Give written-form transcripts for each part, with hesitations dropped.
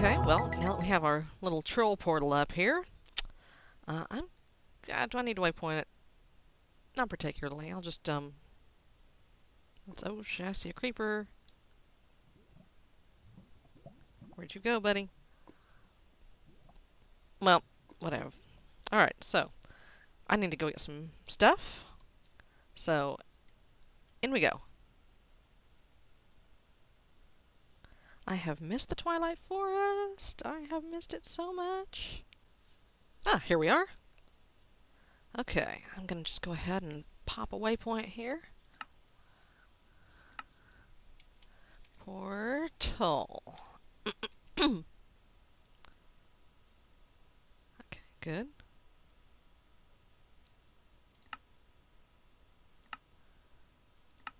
Okay, well, now that we have our little troll portal up here, do I need to waypoint it? Not particularly. I'll just, oh, I see a creeper. Where'd you go, buddy? Well, whatever. Alright, so, I need to go get some stuff. So, in we go. I have missed the Twilight Forest. I have missed it so much. Ah, here we are. Okay, I'm gonna just go ahead and pop a waypoint here. Portal. Okay, good.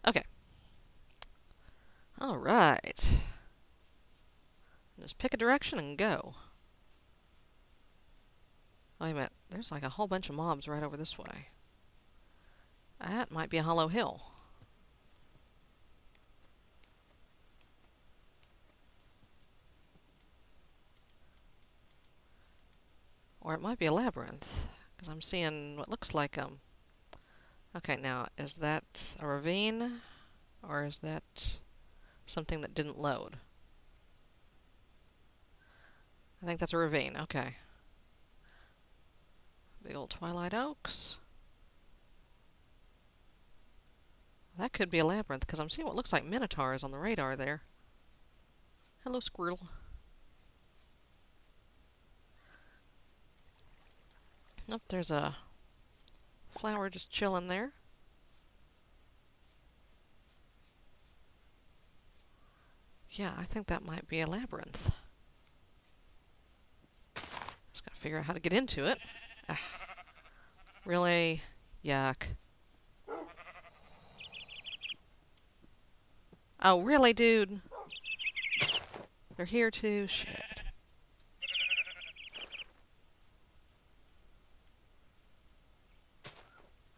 Okay. All right. Just pick a direction and go. Wait a minute. There's like a whole bunch of mobs right over this way. That might be a hollow hill. Or it might be a labyrinth, because I'm seeing what looks like okay, now, is that a ravine? Or is that something that didn't load? I think that's a ravine, okay. Big old Twilight Oaks. That could be a labyrinth, because I'm seeing what looks like minotaurs on the radar there. Hello, squirrel. Nope, there's a flower just chilling there. Yeah, I think that might be a labyrinth. Just gotta figure out how to get into it. Ah, really? Yuck. Oh, really, dude? They're here too? Shit.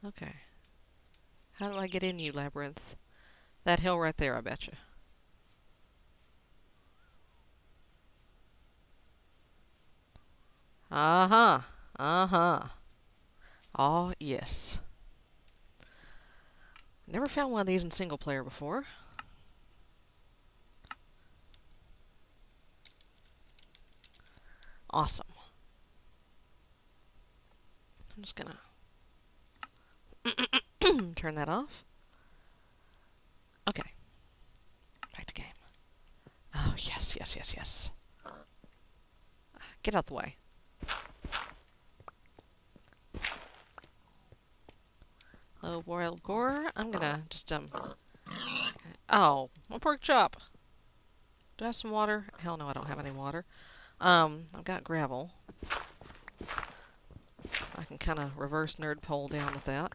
Okay. How do I get in, you labyrinth? That hill right there, I betcha. Uh-huh. Uh-huh. Oh, yes. Never found one of these in single player before. Awesome. I'm just gonna turn that off. Okay. Back to game. Oh, yes, yes, yes, yes. Get out the way. Hello, Wild Gore. I'm gonna just, oh, my pork chop! Do I have some water? Hell no, I don't have any water. I've got gravel. I can kind of reverse nerd pole down with that.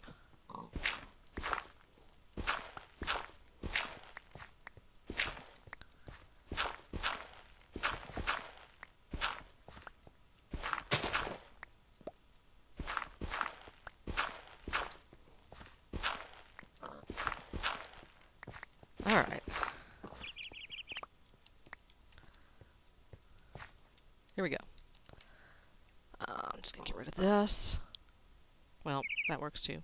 Alright. Here we go. I'm just gonna get rid of this. Well, that works too.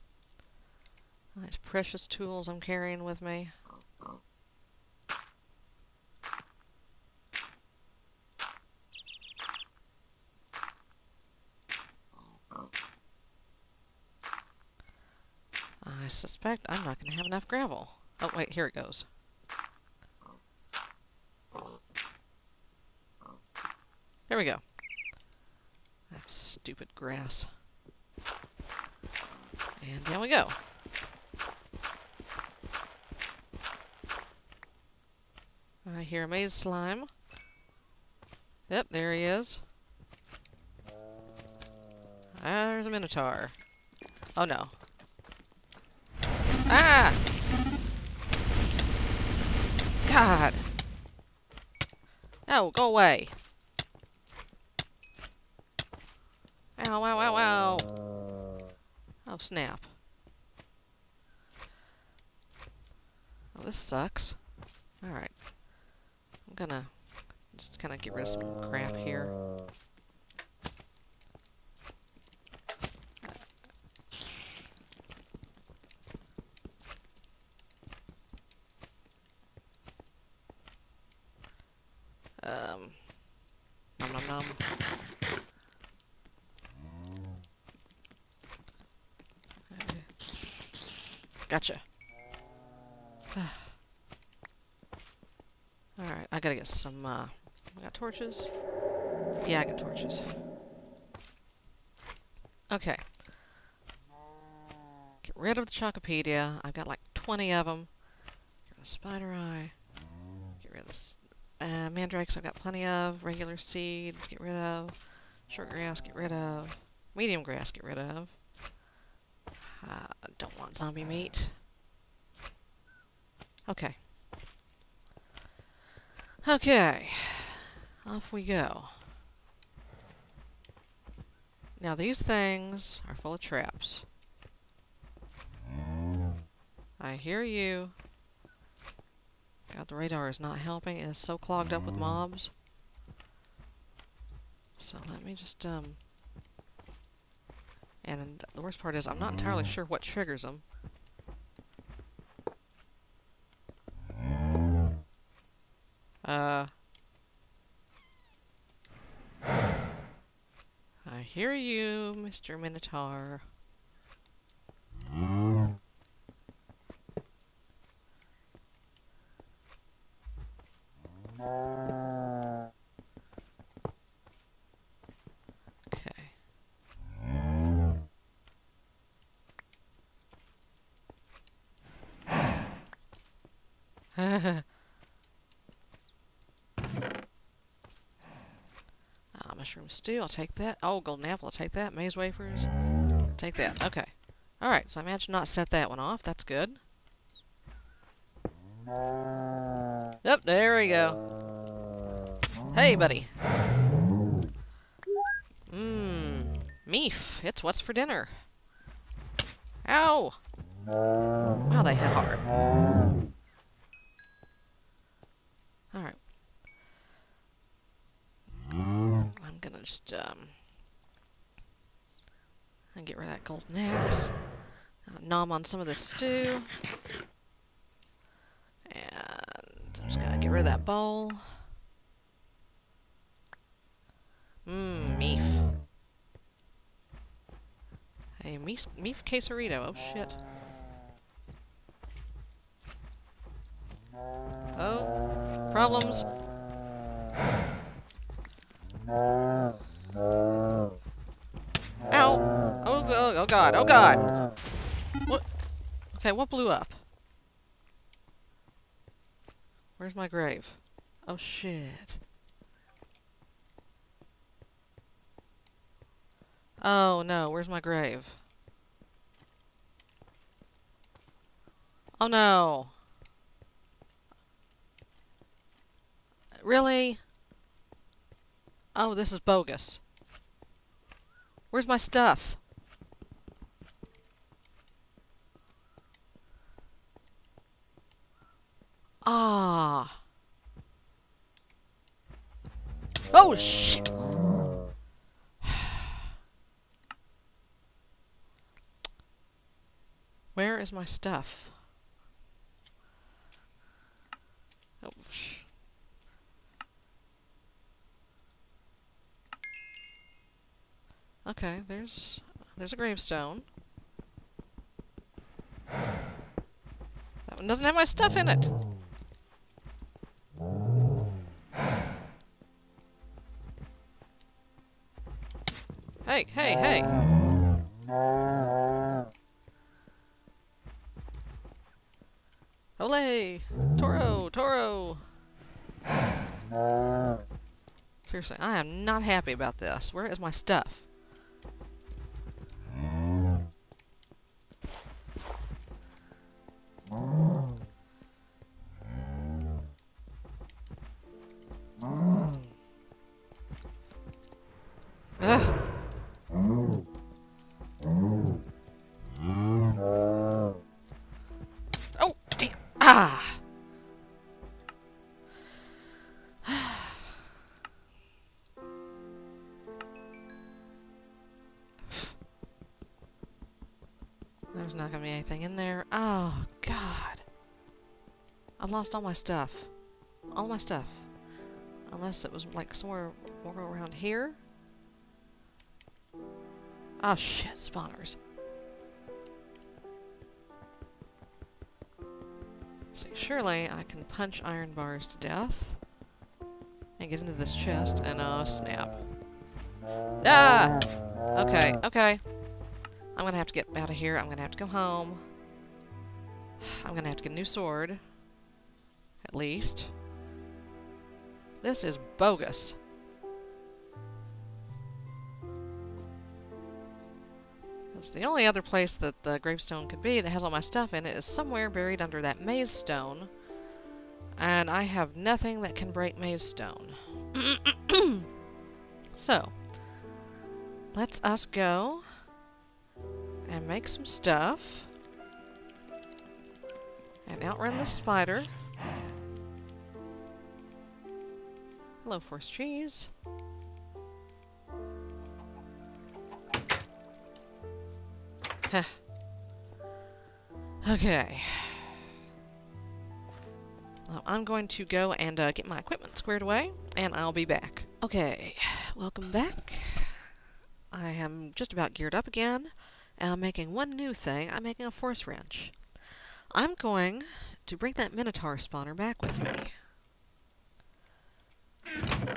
All these precious tools I'm carrying with me. I suspect I'm not gonna have enough gravel. Oh, wait, here it goes. There we go. That stupid grass. And down we go. I hear a maze slime. Yep, there he is. There's a minotaur. Oh no. Ah! God! No, go away! Ow, ow, ow, ow! Oh, snap. Oh, this sucks. Alright. I'm gonna Just kind of get rid of some crap here. Nom nom nom. Gotcha. Alright, I gotta get some, I got torches? Yeah, I got torches. Okay. Get rid of the Chocopedia. I've got like 20 of them. Get rid of the spider eye. Get rid of this. Mandrakes I've got plenty of. Regular seeds, get rid of. Short grass, get rid of. Medium grass, get rid of. I don't want zombie meat. Okay. Okay. Off we go. Now these things are full of traps. I hear you. God, the radar is not helping. It is so clogged up with mobs. So let me just, and the worst part is, I'm not entirely sure what triggers them. I hear you, Mr. Minotaur. Mushroom stew, I'll take that. Oh, golden apple, I'll take that. Maize wafers, I'll take that. Okay. Alright, so I managed to not set that one off. That's good. Yep, there we go. Hey, buddy. Meef, it's what's for dinner. Ow! Wow, they hit hard. Alright. I'm gonna just, and get rid of that golden axe. Nom on some of this stew. And I'm just gonna get rid of that bowl. Meef. Hey, meef quesarito. Oh, shit. Oh. Problems. Ow! Oh god! Oh god! What? Okay, what blew up? Where's my grave? Oh shit! Oh no! Where's my grave? Oh no! Really? Oh, this is bogus. Where's my stuff? Ah. Oh, shit. Where is my stuff? Oh, shit. Okay, there's a gravestone. That one doesn't have my stuff in it. Hey, hey, hey. Olay! Toro, Toro. Seriously, I am not happy about this. Where is my stuff? There's not gonna be anything in there. Oh, God. I've lost all my stuff. All my stuff. Unless it was, like, somewhere more around here. Oh, shit. Spawners. See, surely I can punch iron bars to death. And get into this chest, and oh, snap. Ah! Okay, okay. I'm gonna have to get out of here. I'm gonna have to go home. I'm gonna have to get a new sword. At least. This is bogus. It's the only other place that the gravestone could be that has all my stuff in it is somewhere buried under that maze stone. And I have nothing that can break maze stone. So, let's us go and make some stuff. And outrun the spider. Hello, force cheese. Heh. Okay. Well, I'm going to go and get my equipment squared away, and I'll be back. Okay, welcome back. I am just about geared up again, and I'm making one new thing. I'm making a force wrench. I'm going to bring that Minotaur spawner back with me.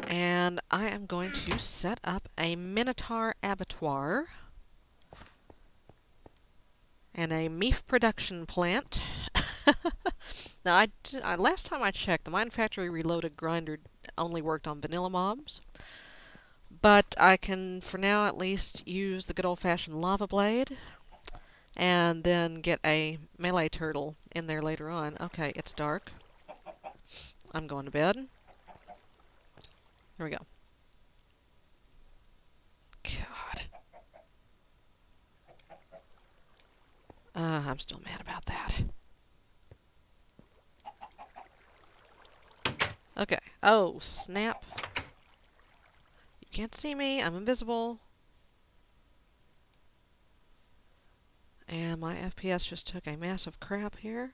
And I am going to set up a Minotaur abattoir and a Meef production plant. Now, last time I checked, the Mine Factory Reloaded grinder only worked on vanilla mobs. But I can, for now at least, use the good old-fashioned Lava Blade. And then get a Melee Turtle in there later on. Okay, it's dark. I'm going to bed. There we go. God. I'm still mad about that. Okay. Oh, snap. You can't see me. I'm invisible. And my FPS just took a massive crap here.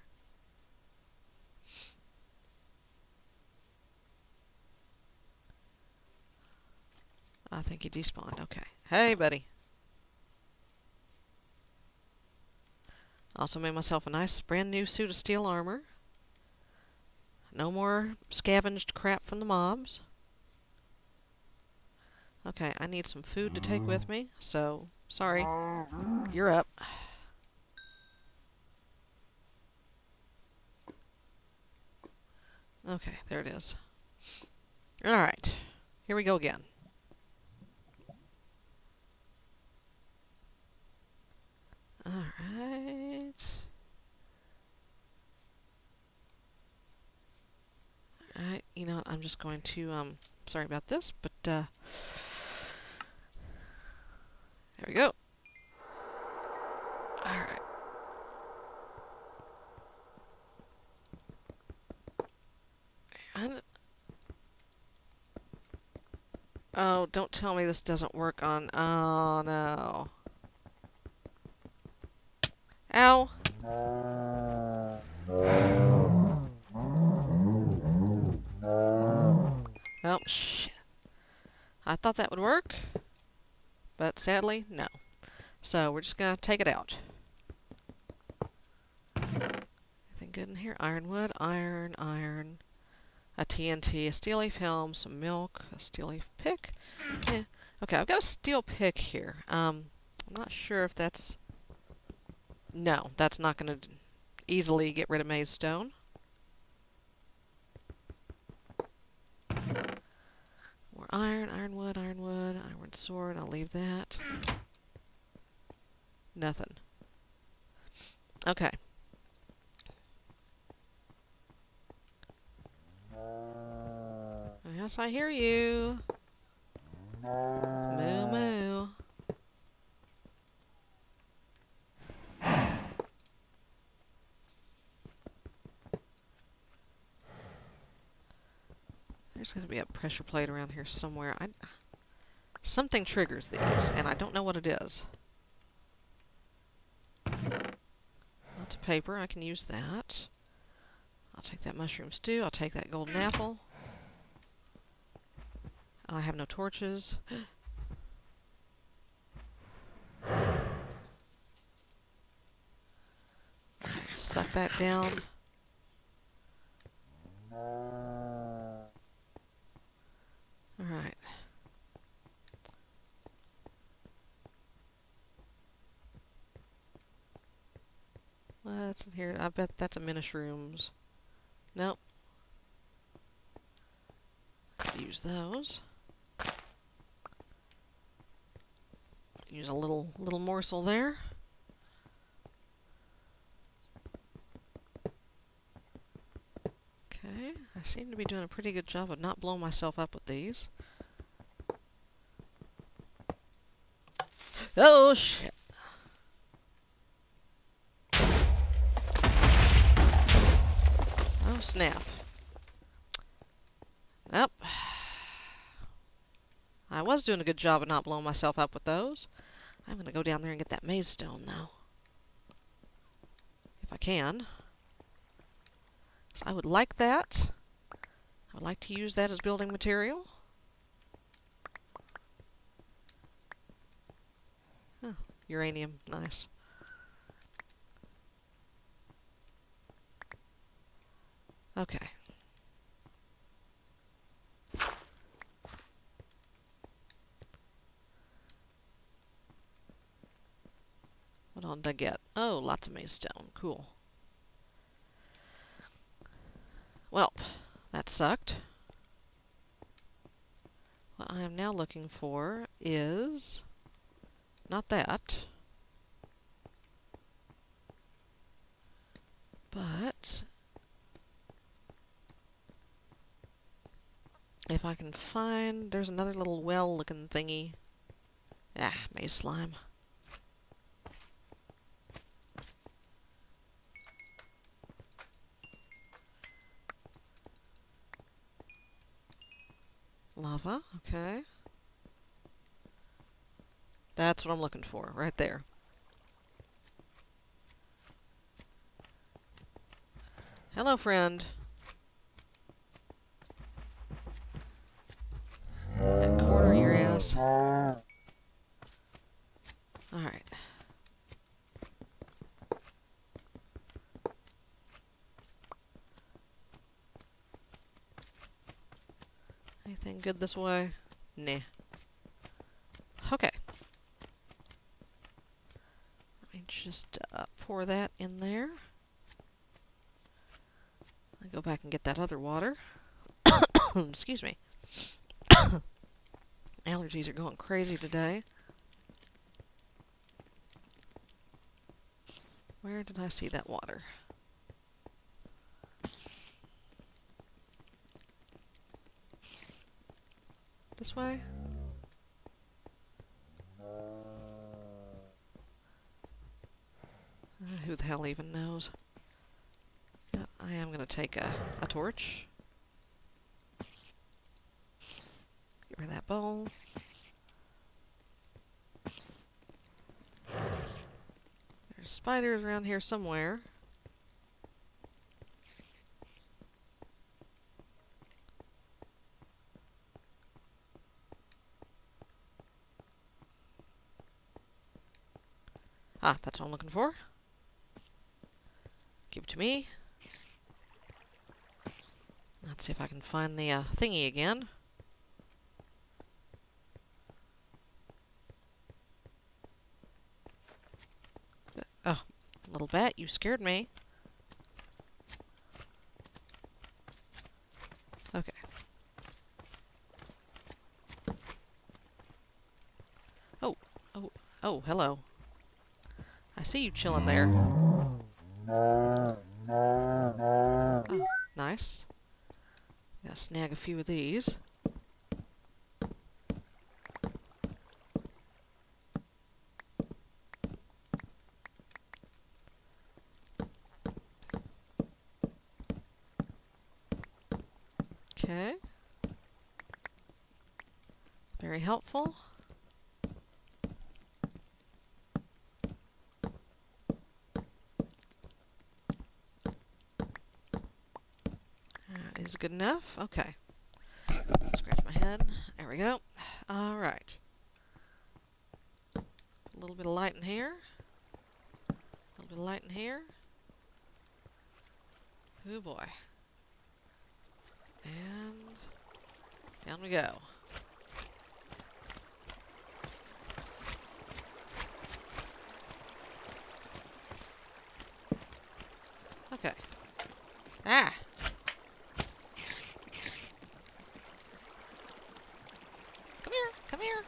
I think he despawned. Okay. Hey, buddy. Also made myself a nice brand new suit of steel armor. No more scavenged crap from the mobs. Okay, I need some food to take with me, so sorry. You're up. Okay, there it is. Alright, here we go again. Alright. Alright, you know what, I'm just going to, sorry about this, but, there we go. Alright. Oh, don't tell me this doesn't work on, oh no. Ow. Oh, shit. I thought that would work, but sadly, no. So, we're just gonna take it out. Anything good in here? Ironwood, iron, a TNT, a steel leaf helm, some milk, a steel leaf pick. Yeah. Okay, I've got a steel pick here. I'm not sure if that's... No, that's not going to easily get rid of maze stone. More iron, ironwood, iron sword, I'll leave that. Nothing. Okay. Yes, I hear you. Moo moo. There's going to be a pressure plate around here somewhere. Something triggers these, and I don't know what it is. to paper. I can use that. I'll take that mushroom stew. I'll take that golden apple. I have no torches. Suck that down. Alright. What's in here? I bet that's a Minish Rooms. Nope. Use those. Use a little morsel there. Okay, I seem to be doing a pretty good job of not blowing myself up with these. Oh shit! Oh snap! Nope. I was doing a good job of not blowing myself up with those. I'm gonna go down there and get that maze stone now, if I can. So I would like that. I would like to use that as building material. Oh, uranium, nice. Okay. What all did I get? Oh, lots of maze stone. Cool. Well, that sucked. What I am now looking for is not that, but if I can find, there's another little well-looking thingy. Ah, maze slime. Lava, okay. That's what I'm looking for, right there. Hello, friend. That corner your ass. Alright. Anything good this way? Nah. Okay. Let me just pour that in there. I'll go back and get that other water. Excuse me. Allergies are going crazy today. Where did I see that water? This way? Who the hell even knows? I am gonna take a torch. Get rid of that bowl. There's spiders around here somewhere. Ah, that's what I'm looking for. Give it to me. Let's see if I can find the thingy again. Oh, little bat, you scared me. Okay. Oh, hello. I see you chilling there. Oh, nice. Gotta snag a few of these. Okay. Very helpful. seems good enough. Okay. Scratch my head. There we go. Alright. A little bit of light in here. A little bit of light in here. Oh boy. And down we go. Okay. Ah! Come here! Come here!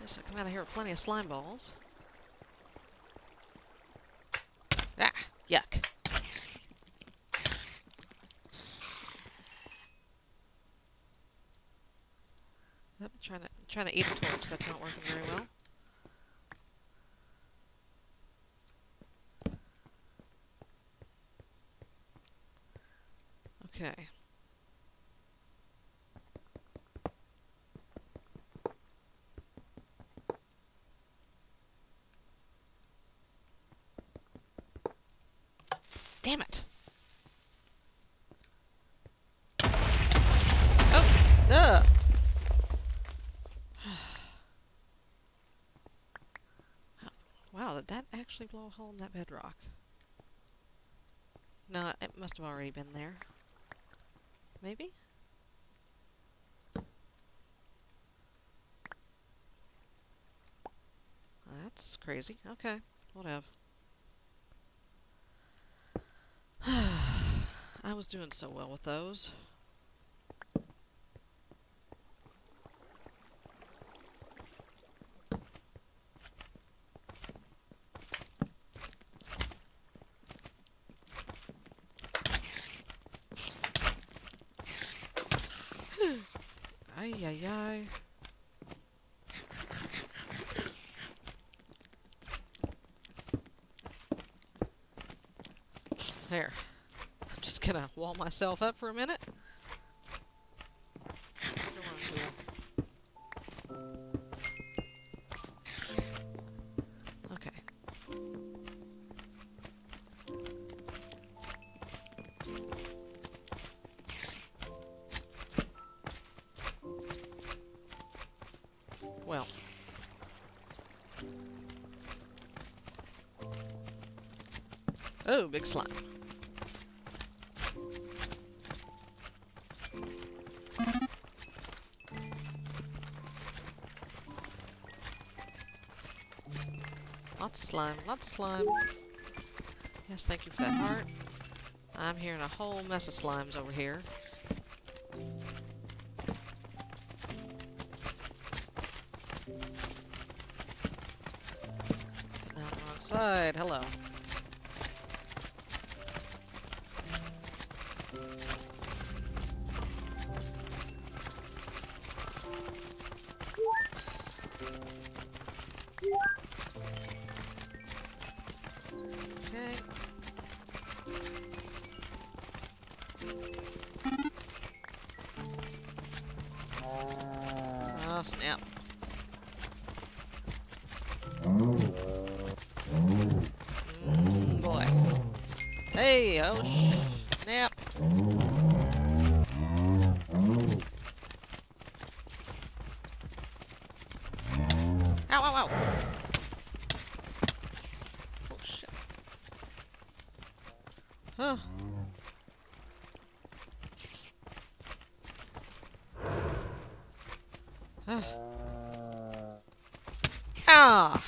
Guess I come out of here with plenty of slime balls. Ah! Yuck! I'm trying to eat the torch. That's not working very well. Okay. Damn it. Oh, duh. Wow, did that actually blow a hole in that bedrock? No, it must have already been there. Maybe? That's crazy. Okay. Whatever. I was doing so well with those. Ay-yi-yi. There. I'm just gonna wall myself up for a minute. Okay. Well. Oh, big slime. Lots of slime, lots of slime. Yes, thank you for that heart. I'm hearing a whole mess of slimes over here. Side. Hello. Okay. Oh, snap. Hey, oh snap. Ow, ow, ow. Oh, shit. Huh. Huh. Ah.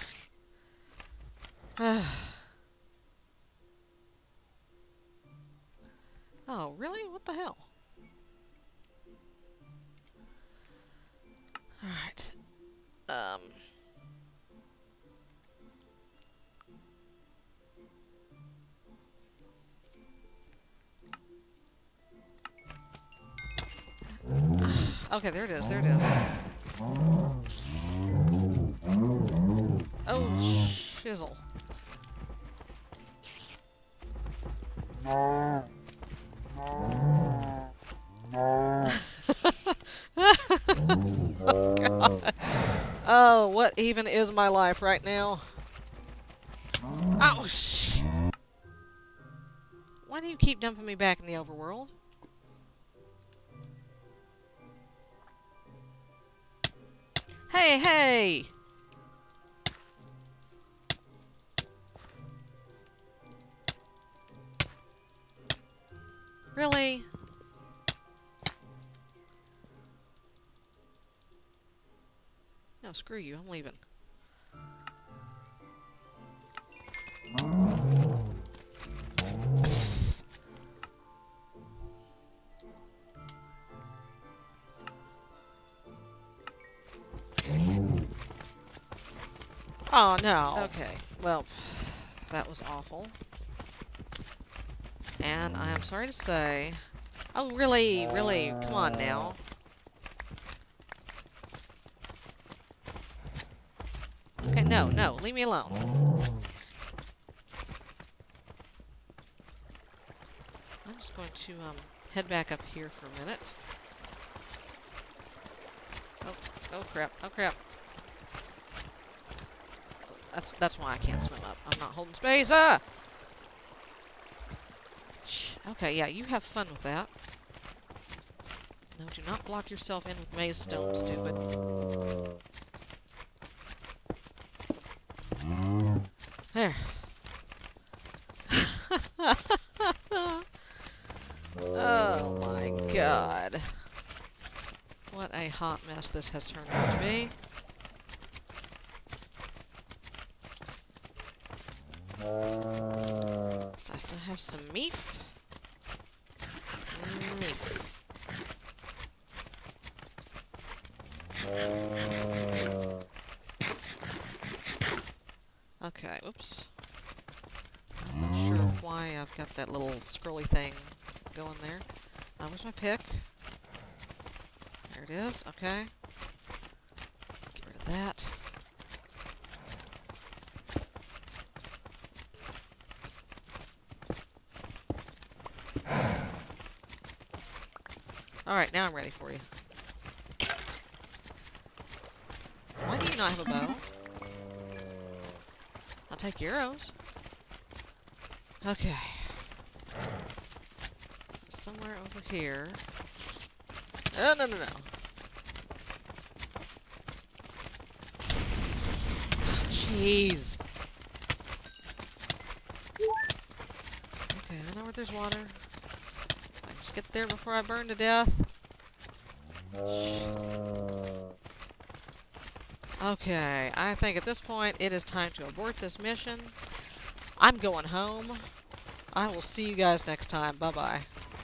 Oh, really? What the hell? Alright. Okay, there it is, there it is. Oh, shizzle. Oh, God. Oh, what even is my life right now? Oh, shit. Why do you keep dumping me back in the overworld? Hey, hey! Really? No, screw you. I'm leaving. Oh, no. Okay. Well, that was awful. And I am sorry to say... Oh, really? Really? Come on now. Okay, no, no. Leave me alone. I'm just going to head back up here for a minute. Oh, oh crap. Oh, crap. That's why I can't swim up. I'm not holding space. Ah! Okay, yeah, you have fun with that. No, do not block yourself in with maze stone, stupid. There. Oh my god. What a hot mess this has turned out to be. So I still have some meef. Meef. Okay, oops. I'm not sure why I've got that little scrolly thing going there. Where's my pick? There it is, okay. Get rid of that. Alright, now I'm ready for you. Why do you not have a bow? I'll take your arrows. Okay. Somewhere over here. Oh, no, no, no. Jeez. Okay, I know where there's water. Get there before I burn to death. Okay, I think at this point it is time to abort this mission. I'm going home. I will see you guys next time. Bye-bye.